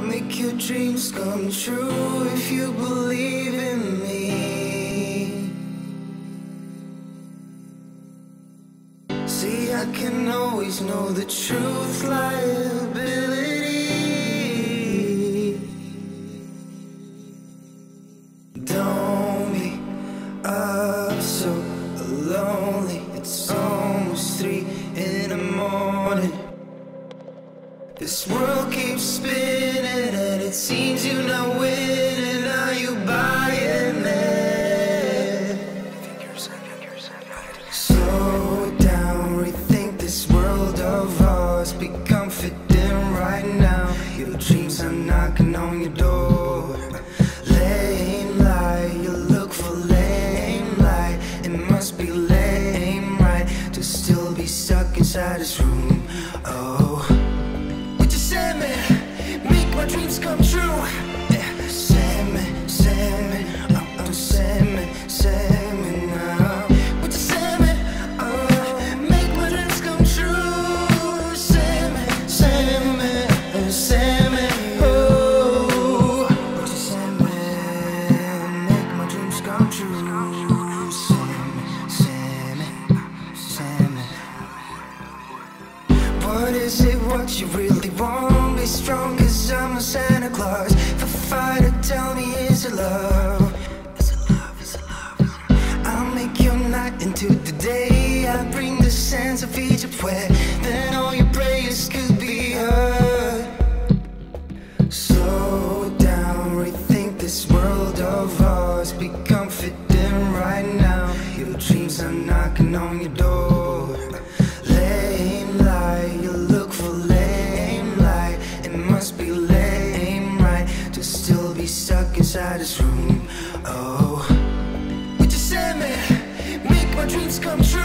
I'll make your dreams come true if you believe in me. See, I can always know the truth, liability. Don't be up so lonely. It's almost 3 in the morning. This world keeps spinning and it seems you're not winning. Are you buying it? Slow down, rethink this world of ours. Be confident right now. Your dreams are knocking on your door. Lame light, you look for lame light. It must be lame, right? To still be stuck inside this room. Oh, make my dreams come true. Yeah. Sandman, Sandman, oh, Sandman, Sandman now. Would you Sandman, oh, make my dreams come true. Sandman, Sandman, Sandman, oh. Would you Sandman, make my dreams come true. Sandman, Sandman, Sandman. What is it, what you really want? Be strong, cause I'm a Santa Claus. If I fight it, tell me, is it love? Is it love? Is it love? I'll make your night into the day. I bring the sands of Egypt where then all your prayers could be heard. Slow down, rethink this world of ours. Be confident right now. Your dreams are knocking on your door. Lame light, you look for lame. Must be lame, right? To still be stuck inside this room. Oh, would you send me? Make my dreams come true.